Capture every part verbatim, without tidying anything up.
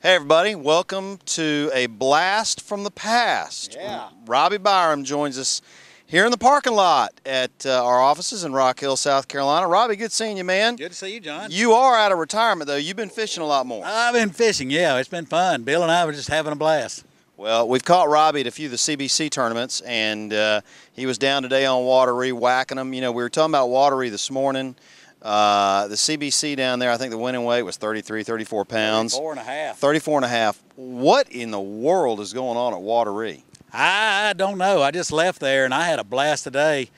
Hey everybody, welcome to a blast from the past. Yeah. Robby Byrum joins us here in the parking lot at uh, our offices in Rock Hill, South Carolina. Robbie, good seeing you, man. Good to see you, John. You are out of retirement, though. You've been fishing a lot more. I've been fishing, yeah. It's been fun. Bill and I were just having a blast. Well, we've caught Robbie at a few of the C B C tournaments, and uh, he was down today on Wateree whacking them. You know, we were talking about Wateree this morning. Uh, the C B C down there, I think the winning weight was thirty-three, thirty-four pounds. thirty-four and a half. thirty-four and a half. What in the world is going on at Wateree? I don't know. I just left there, and I had a blast today.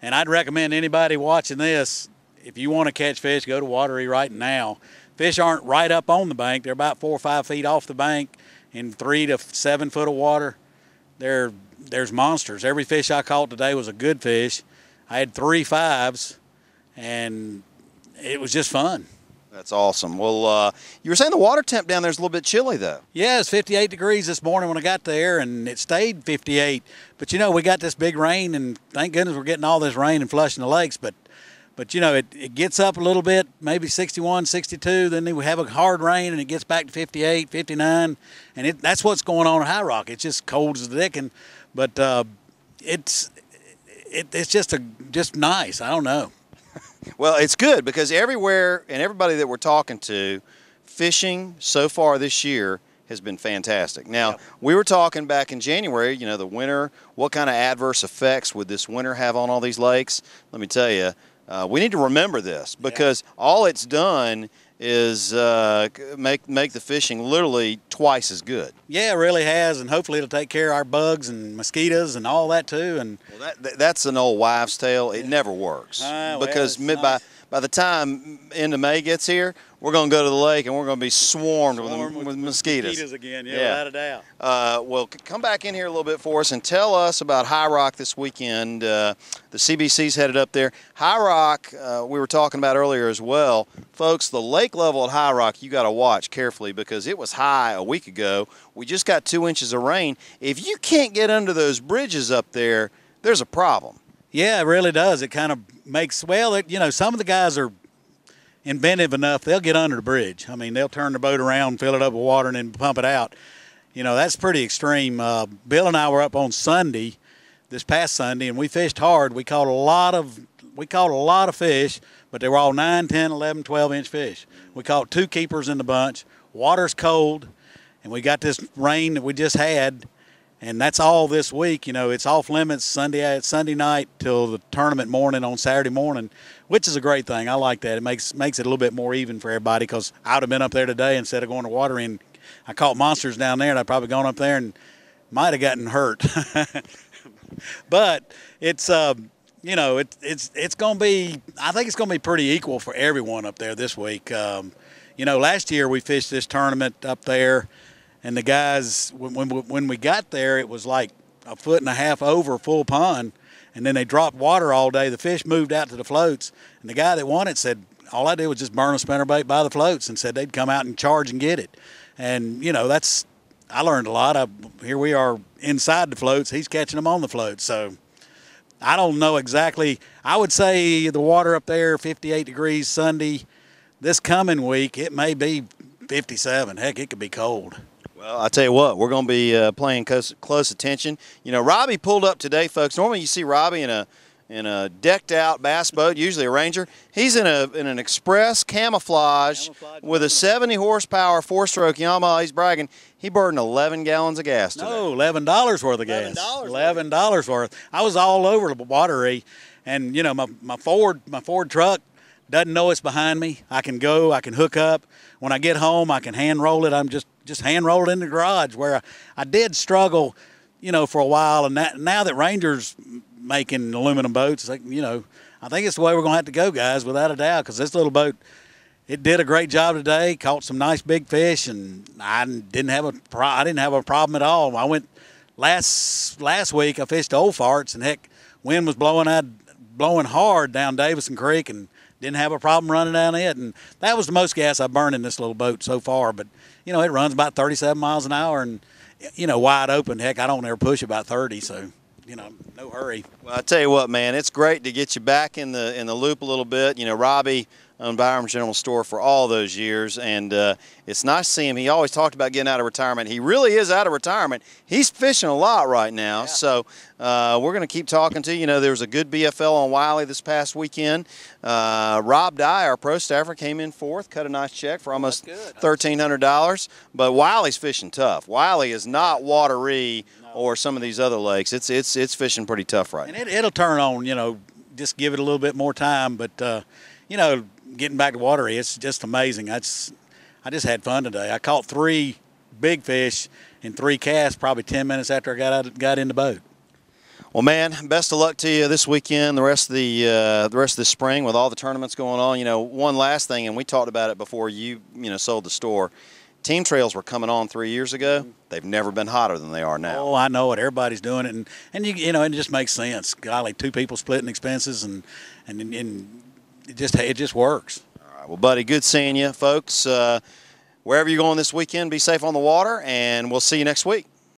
And I'd recommend anybody watching this, if you want to catch fish, go to Wateree right now. Fish aren't right up on the bank. They're about four or five feet off the bank in three to seven foot of water. They're, there's monsters. Every fish I caught today was a good fish. I had three fives, and it was just fun. That's awesome. Well, uh, you were saying the water temp down there is a little bit chilly, though. Yeah, it's fifty-eight degrees this morning when I got there, and it stayed fifty-eight. But, you know, we got this big rain, and thank goodness we're getting all this rain and flushing the lakes. But, but you know, it, it gets up a little bit, maybe sixty-one, sixty-two. Then we have a hard rain, and it gets back to fifty-eight, fifty-nine. And it, that's what's going on at High Rock. It's just cold as the dickens. But uh, it's it, it's just, a, just nice. I don't know. Well, it's good because everywhere and everybody that we're talking to, fishing so far this year has been fantastic. Now, yep. We were talking back in January, you know, the winter, what kind of adverse effects would this winter have on all these lakes? Let me tell you, uh, we need to remember this because yep. All it's done is uh, make, make the fishing literally twice as good. Yeah, it really has, and hopefully it'll take care of our bugs and mosquitoes and all that too. And well, that, that's an old wives' tale. It yeah. never works uh, because well, mid, nice. by by the time end of May gets here, we're going to go to the lake and we're going to be swarmed Swarm with, with, with mosquitoes. Mosquitoes again, yeah, yeah. without a doubt. Uh, well, come back in here a little bit for us and tell us about High Rock this weekend. Uh, the C B C's headed up there. High Rock, uh, we were talking about earlier as well. Folks, the lake level at High Rock, you got to watch carefully because it was high a week ago. We just got two inches of rain. If you can't get under those bridges up there, there's a problem. Yeah, it really does. It kind of makes, well, it, you know, some of the guys are inventive enough, they'll get under the bridge. I mean, they'll turn the boat around, fill it up with water, and then pump it out. You know, that's pretty extreme. Uh, Bill and I were up on Sunday, this past Sunday, and we fished hard. We caught a lot of, we caught a lot of fish, but they were all nine, ten, eleven, twelve-inch fish. We caught two keepers in the bunch. Water's cold, and we got this rain that we just had. And that's all this week. You know, it's off limits Sunday Sunday night till the tournament morning on Saturday morning, which is a great thing. I like that. It makes makes it a little bit more even for everybody because I would have been up there today instead of going to Wateree, and I caught monsters down there, and I'd probably gone up there and might have gotten hurt. But it's uh, you know it, it's it's going to be I think it's going to be pretty equal for everyone up there this week. Um, you know, last year we fished this tournament up there. And the guys, when when we got there, it was like a foot and a half over full pond, and then they dropped water all day. The fish moved out to the floats, and the guy that won it said, all I did was just burn a spinnerbait by the floats, and said they'd come out and charge and get it. And, you know, that's I learned a lot. I, here we are inside the floats. He's catching them on the floats. So I don't know exactly. I would say the water up there, fifty-eight degrees Sunday. This coming week, it may be fifty-seven. Heck, it could be cold. Well, I tell you what, we're going to be uh, paying close, close attention. You know, Robbie pulled up today, folks. Normally, you see Robbie in a in a decked-out bass boat, usually a Ranger. He's in a in an Express camouflage, camouflage with a seventy horsepower four-stroke Yamaha. He's bragging he burdened eleven gallons of gas today. No, eleven dollars worth of gas. Eleven dollars worth. I was all over the Wateree, and you know my my Ford my Ford truck. Doesn't know it's behind me. I can go, I can hook up. When I get home, I can hand roll it. I'm just, just hand roll it in the garage where I, I did struggle, you know, for a while. And that, now that Ranger's making aluminum boats, like, you know, I think it's the way we're going to have to go, guys, without a doubt, because this little boat, it did a great job today, caught some nice big fish, and I didn't have a, pro I didn't have a problem at all. I went last, last week, I fished Old Farts, and heck, wind was blowing, I'd, blowing hard down Davison Creek, and didn't have a problem running down it, and that was the most gas I burned in this little boat so far. But, you know, it runs about thirty-seven miles an hour and, you know, wide open. Heck, I don't ever push about thirty, so, you know, no hurry. Well, I tell you what, man, it's great to get you back in the in the loop a little bit. You know, Robbie owned Byrum General Store for all those years, and uh, it's nice to see him. He always talked about getting out of retirement. He really is out of retirement. He's fishing a lot right now, yeah. so uh, we're going to keep talking to you. You know, there was a good B F L on Wiley this past weekend. Uh, Rob Dye, our pro staffer, came in fourth, cut a nice check for almost thirteen hundred dollars, but Wiley's fishing tough. Wiley is not Wateree no. or some of these other lakes. It's it's it's fishing pretty tough right and now. And it, it'll turn on, you know, just give it a little bit more time, but, uh, you know, getting back to Wateree, it's just amazing. I just, I just had fun today. I caught three big fish and three casts probably ten minutes after I got out, got in the boat. Well, man, best of luck to you this weekend, the rest of the uh, the rest of the spring with all the tournaments going on. You know, one last thing, and we talked about it before you you know sold the store. Team trails were coming on three years ago. They've never been hotter than they are now. Oh, I know it. Everybody's doing it, and and you you know it just makes sense. Golly, two people splitting expenses, and and and. It just, it just works. All right. Well, buddy, good seeing you, folks. Uh, wherever you're going this weekend, be safe on the water, and we'll see you next week.